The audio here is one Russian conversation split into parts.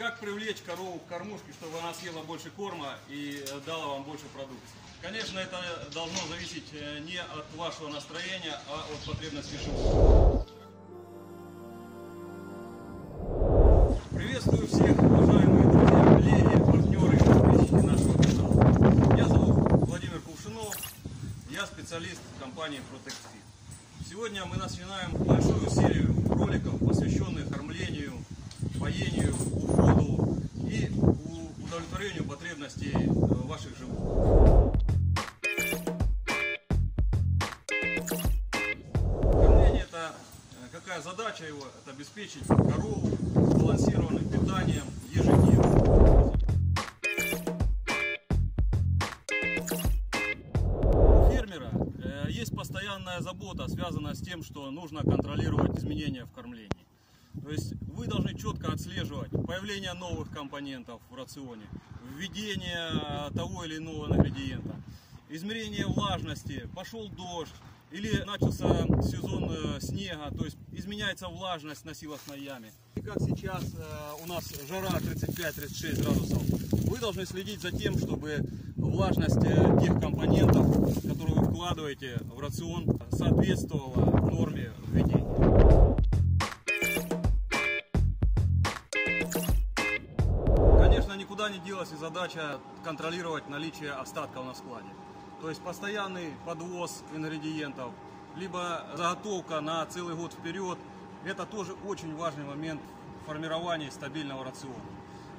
Как привлечь корову к кормушке, чтобы она съела больше корма и дала вам больше продукции? Конечно, это должно зависеть не от вашего настроения, а от потребностей животных. Приветствую всех, уважаемые друзья, коллеги, партнеры и подписчики нашего канала. Меня зовут Владимир Кувшинов, я специалист компании Protect&Feed. Сегодня мы начинаем большую серию роликов, посвященных кормлению, поению, уходу и удовлетворению потребностей ваших животных. Кормление — это какая задача его? Это обеспечить корову сбалансированным питанием ежедневно. У фермера есть постоянная забота, связанная с тем, что нужно контролировать изменения в кормлении. То есть вы должны четко отслеживать появление новых компонентов в рационе, введение того или иного ингредиента, измерение влажности, пошел дождь или начался сезон снега, то есть изменяется влажность на силосной яме. И как сейчас у нас жара 35-36 градусов, вы должны следить за тем, чтобы влажность тех компонентов, которые вы вкладываете в рацион, соответствовала норме введения. Никуда не делась и задача контролировать наличие остатков на складе. То есть постоянный подвоз ингредиентов, либо заготовка на целый год вперед. Это тоже очень важный момент в формировании стабильного рациона.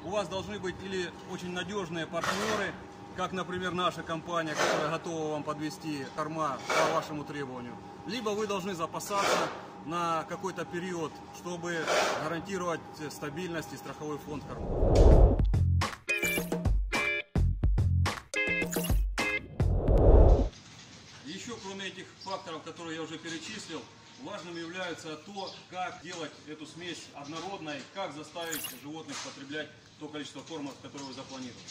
У вас должны быть или очень надежные партнеры, как, например, наша компания, которая готова вам подвести корма по вашему требованию, либо вы должны запасаться на какой-то период, чтобы гарантировать стабильность и страховой фонд корма. Кроме этих факторов, которые я уже перечислил, важным является то, как делать эту смесь однородной, как заставить животных потреблять то количество корма, которое вы запланировали.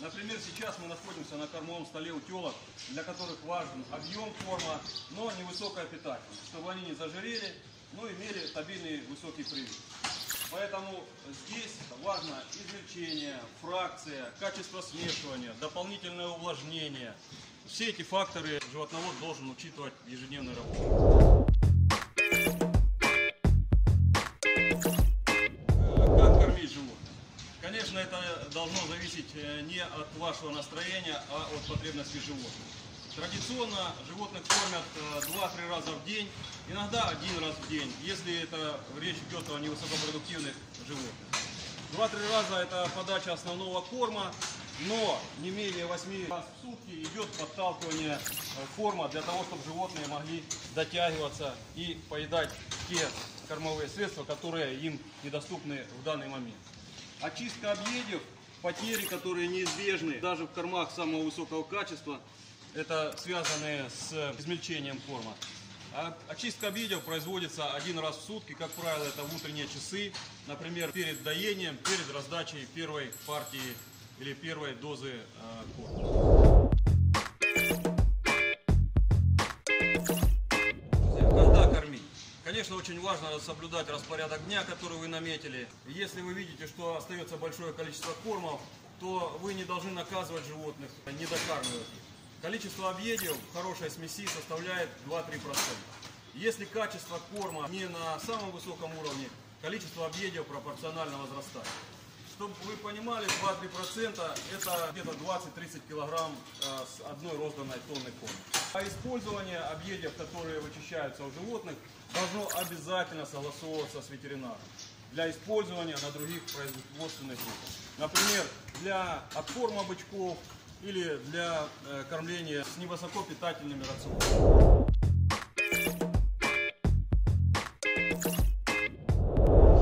Например, сейчас мы находимся на кормовом столе у телок, для которых важен объем корма, но невысокая питательность, чтобы они не зажирели, но имели стабильный высокий привес. Поэтому здесь важно измельчение, фракция, качество смешивания, дополнительное увлажнение. Все эти факторы животновод должен учитывать в ежедневной работе. Как кормить животных? Конечно, это должно зависеть не от вашего настроения, а от потребностей животных. Традиционно животных кормят 2-3 раза в день, иногда 1 раз в день, если это речь идет о невысокопродуктивных животных. 2-3 раза это подача основного корма, но не менее 8 раз в сутки идет подталкивание корма для того, чтобы животные могли дотягиваться и поедать те кормовые средства, которые им недоступны в данный момент. Очистка объедов, потери, которые неизбежны даже в кормах самого высокого качества, это связанные с измельчением корма. Очистка объедов производится 1 раз в сутки, как правило, это в утренние часы, например, перед доением, перед раздачей первой партии или первой дозы корма. Когда кормить? Конечно, очень важно соблюдать распорядок дня, который вы наметили. Если вы видите, что остается большое количество кормов, то вы не должны наказывать животных, не докармливать их. Количество объедов в хорошей смеси составляет 2-3%. Если качество корма не на самом высоком уровне, количество объедов пропорционально возрастает. Чтобы вы понимали, 2-3% это где-то 20-30 килограмм с одной розданной тонны корма. А использование объедов, которые вычищаются у животных, должно обязательно согласовываться с ветеринаром для использования на других производственных группах. Например, для откорма бычков или для кормления с невысокопитательными рационами.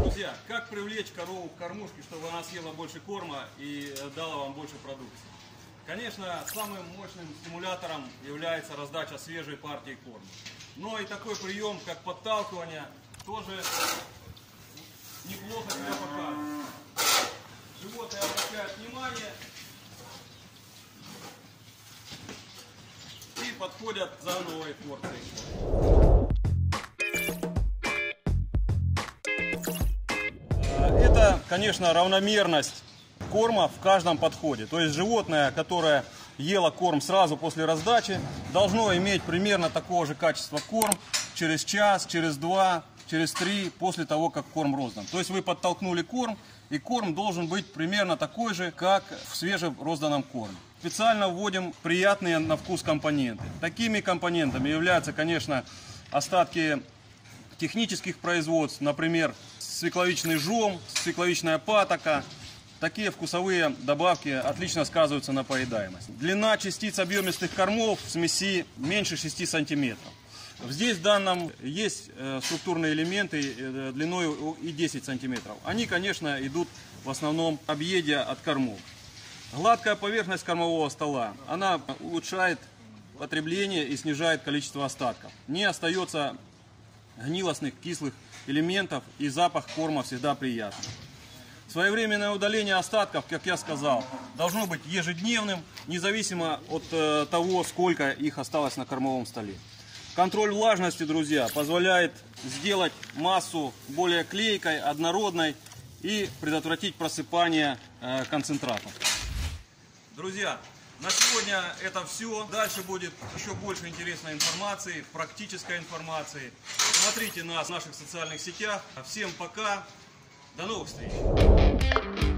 Друзья, как привлечь корову к кормушке, чтобы она съела больше корма и дала вам больше продукции? Конечно, самым мощным стимулятором является раздача свежей партии корма. Но и такой прием, как подталкивание, тоже неплохо себя показывает. Животные обращают внимание и подходят за новой порцией. Это конечно, равномерность корма в каждом подходе. То есть животное, которое ело корм сразу после раздачи, должно иметь примерно такого же качества корм через час, через два, через три после того, как корм роздан. То есть вы подтолкнули корм, и корм должен быть примерно такой же, как в свежерозданном корме. Специально вводим приятные на вкус компоненты. Такими компонентами являются, конечно, остатки технических производств, например, свекловичный жом, свекловичная патока. Такие вкусовые добавки отлично сказываются на поедаемости. Длина частиц объемистых кормов в смеси меньше 6 сантиметров. Здесь в данном есть структурные элементы длиной и 10 сантиметров. Они, конечно, идут в основном объедя от кормов. Гладкая поверхность кормового стола, она улучшает потребление и снижает количество остатков. Не остается гнилостных кислых элементов, и запах корма всегда приятный. Своевременное удаление остатков, как я сказал, должно быть ежедневным, независимо от того, сколько их осталось на кормовом столе. Контроль влажности, друзья, позволяет сделать массу более клейкой, однородной и предотвратить просыпание концентратов. Друзья, на сегодня это все. Дальше будет еще больше интересной информации, практической информации. Смотрите нас в наших социальных сетях. Всем пока, до новых встреч!